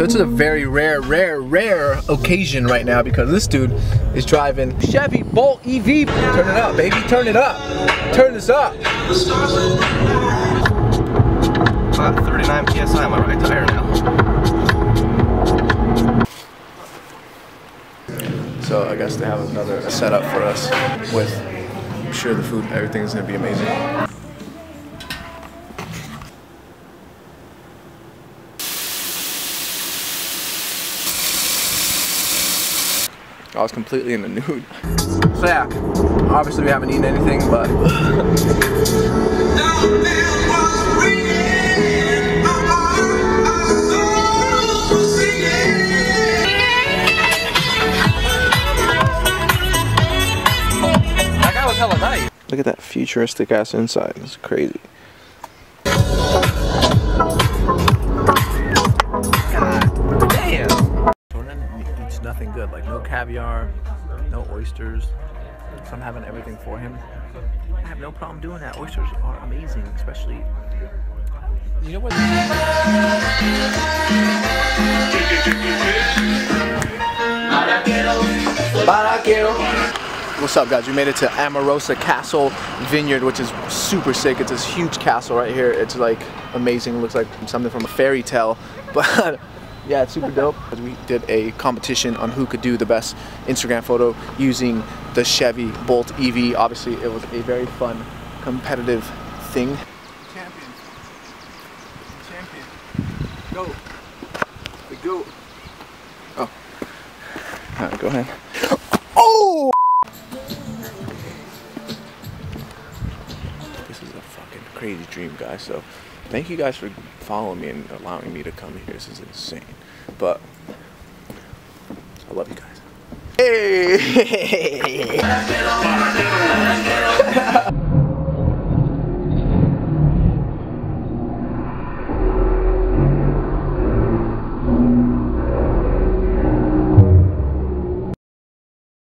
So it's a very rare occasion right now because this dude is driving Chevy Bolt EV. Turn it up, baby, turn it up. Turn this up. About 39 PSI on my right tire now. So I guess they have another setup for us with, I'm sure, the food, everything is gonna be amazing. I was completely in the nude. So yeah, obviously we haven't eaten anything, but that guy was hella nice. Look at that futuristic ass inside. It's crazy. Nothing good, like no caviar, no oysters. So I'm having everything for him. I have no problem doing that. Oysters are amazing, especially, you know what? What's up, guys? We made it to Amarosa Castle Vineyard, which is super sick. It's this huge castle right here. It's like amazing. It looks like something from a fairy tale, but yeah, it's super dope. We did a competition on who could do the best Instagram photo using the Chevy Bolt EV. Obviously, it was a very fun, competitive thing. Champion. Champion. Go. The goat. Oh. All right, go ahead. Oh! This is a fucking crazy dream, guys, so thank you guys for following me and allowing me to come here. This is insane. But I love you guys. Hey!